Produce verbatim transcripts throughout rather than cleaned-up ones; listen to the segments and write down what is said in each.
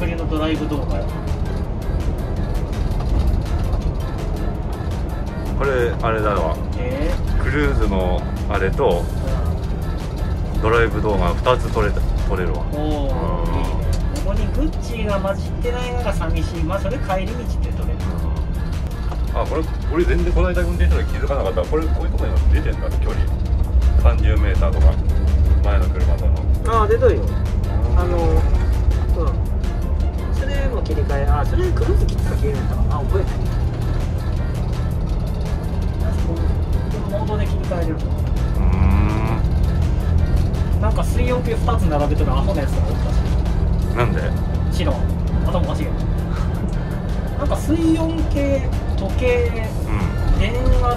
ぶりのドライブ動画。これあれだわ、えー、クルーズのあれと、うん、ドライブ動画ふたつ撮れた撮れるわ。おー、いいね。ここにグッチーが混じってないのが寂しい。まあそれ帰り道って撮れる。あ、これ俺全然この間運転したのに気づかなかった。これこういうところに出てんだ、距離さんじゅうメーターとか前の車との。ああ、出とるよ。あのそうだ、それも切り替え。あ、それクルーズ切ったら切れるんだ。あ、覚えてない。モードで切り替えれるの。うん。なんか水温計ふたつ並べとるアホなやつがおったし。なんで？知らん。頭おかしいよ。なんか水温計、時計、うん、電圧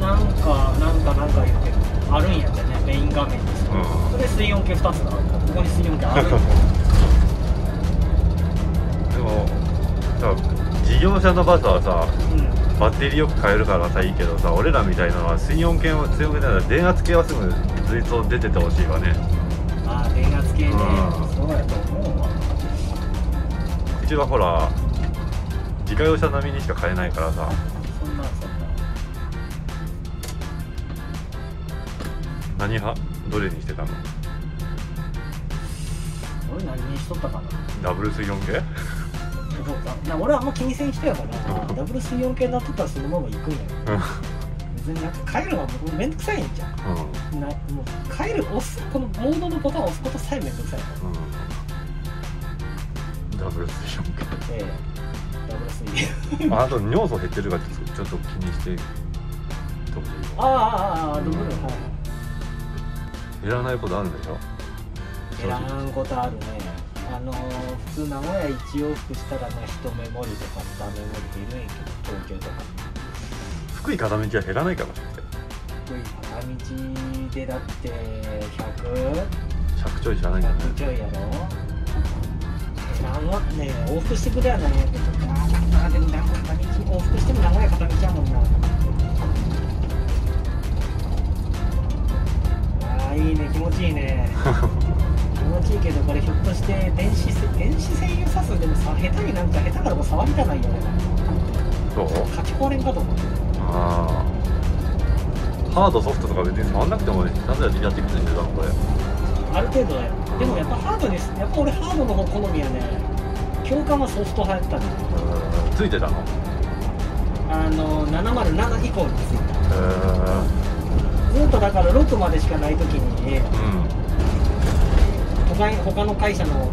なんかなんかなんか言ってる。あるんやってね、メイン画面に。うん、それ水温計ふたつだ。ここに水温計あるんだ。でもさ、事業者のバスはさ、うん、バッテリーよく変えるからさいいけどさ、俺らみたいなのは水温計は強くないから電圧計はすぐずっと出ててほしいわね。ああ、電圧計ね。うん、そうやと思うわ。うちはほら自家用車並みにしか買えないからさ。そんなそんな。何派？どれにしてたの？俺何にしとったかな。ダブル水温計？俺はあんま気にせん人やから、ダブル水温計になってたらそのまま行くんや。別になんか帰るのはめんどくさいんじゃん。うん、なもう帰る押すこのモードのボタンを押すことさえめんどくさいから。うん、ダブル水温計。ええ、ダブル水温計。あと尿素減ってるかちょっと気にして。ああああ、ダブル、はい。いらないことあるでしょ。いらんことあるね。あのー、普通名古屋一往復したらまあ一メモリとか二メモリっているんやけど、東京とか福井片道は減らないかもしれない。福井片道でだってひゃく、ひゃくちょいじゃないんだね。ひゃくちょいやろ。なんわね、往復してくれやないんやけど、あーでも名古屋片道、往復しても名古屋片道やもんな。いいね、気持ちいいね。気持ちいいけど、これひょっとして電子電子制御さすでもさ、下手になんか下手からもう触りたないよね。そう。書き壊れんかと思う。ああ。ハードソフトとか別に触んなくても、ね、なんでやってやってくれるんだこれ。ある程度だよ。でもやっぱハードです。やっぱ俺ハードの方好みやね。教官はソフト入ったんだ。ついてたの？あのななまるなな以降についた。へえ。ずっとだからろくまでしかないときに、ね、うん、他, 他の会社の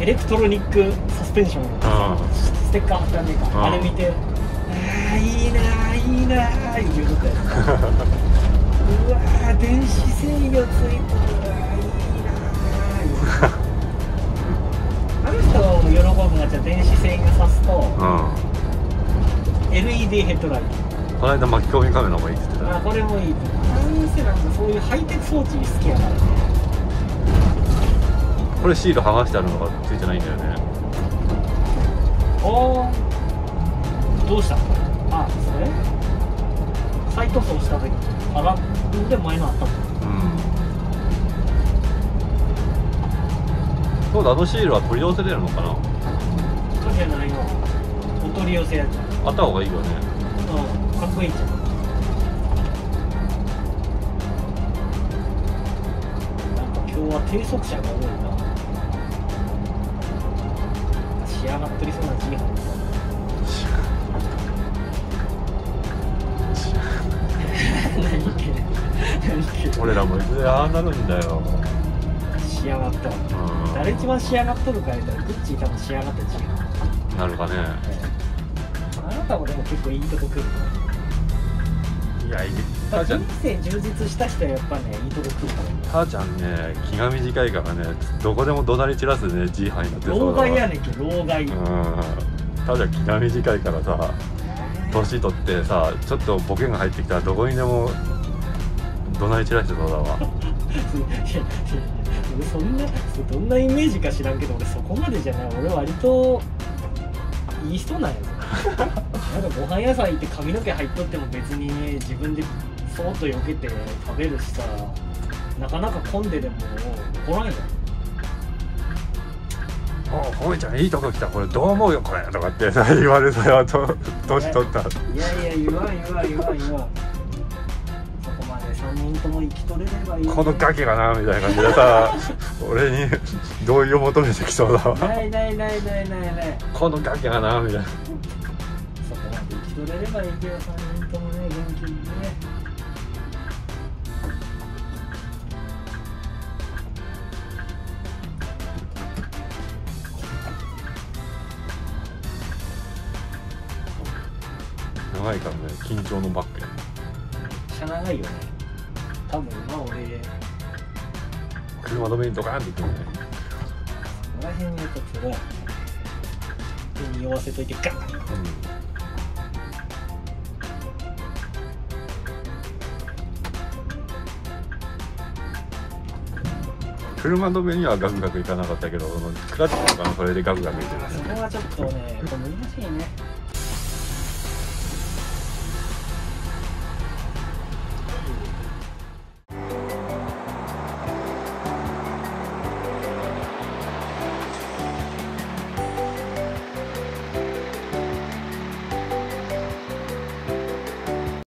エレクトロニックサスペンションのステッカー貼ってあんねえか、 あ, あれ見て「あいいなーいいなー」って言うことやうわー、電子制御ついてるわーいいなーある人を喜ぶのが、じゃあ電子制御さすと、うん、エルイーディー ヘッドライト。この間巻き込みカメラもいいって言ってた。あ、これもいいって。なんせなんかそういうハイテク装置好きやからね。これシール剥がしてあるのがついてないんだよね。ああ、どうしたの？あ、それ再塗装した時あら、でも前のあったもん。うん、そうだ、あのシールは取り寄せれるのかな。そうじゃないの、お取り寄せやつあった方がいいよね。かっこいいじゃん。なんか今日は低速車が多いな。仕上がってりそうな ジーハン 俺らもいずれああなるんだよ。仕上がったわ。誰一番仕上がっとるか言ったらグッチー多分仕上がって違うなるかね。あなたもでも結構いいとこ来るな。いや、いい。人生充実した人はやっぱね、いいとこ食うから。母ちゃんね、気が短いからね、どこでも怒鳴り散らすね、ジーハイになって。老害やねんけど、老害。うん。ただ気が短いからさ、年取ってさ、ちょっとボケが入ってきたら、どこにでも怒鳴り散らしてそうだわ。そんな、どんなイメージか知らんけど、俺そこまでじゃない。俺割といい人なんやぞ。なんかご飯屋さん行って髪の毛入っとっても別に、ね、自分でそーっと避けて食べるしさ、なかなか混んででも怒らんよ。あおおいちゃんいいとこ来た、これどう思うよこれ」とかって言われたよ。年取った。いやいや言わん言わん言わん言わん。そこまでさんにんとも生きとれればいい、ね、このガキがなみたいな感じでさ俺に同意を求めてきそうだわ。ないないないないないない、このガキがなみたいな。そこまで生きとれればいいけどさんにんともね元気にね。長いからね、緊張のバッグや。めっちゃ長いよね。多分今俺車止めにドカーンっていくもんね。その辺の時は手に酔わせといてガッ、うん、車止めにはガクガクいかなかったけど、クラッチとかもそれでガクガクいってますね。それはちょっとね難しいね。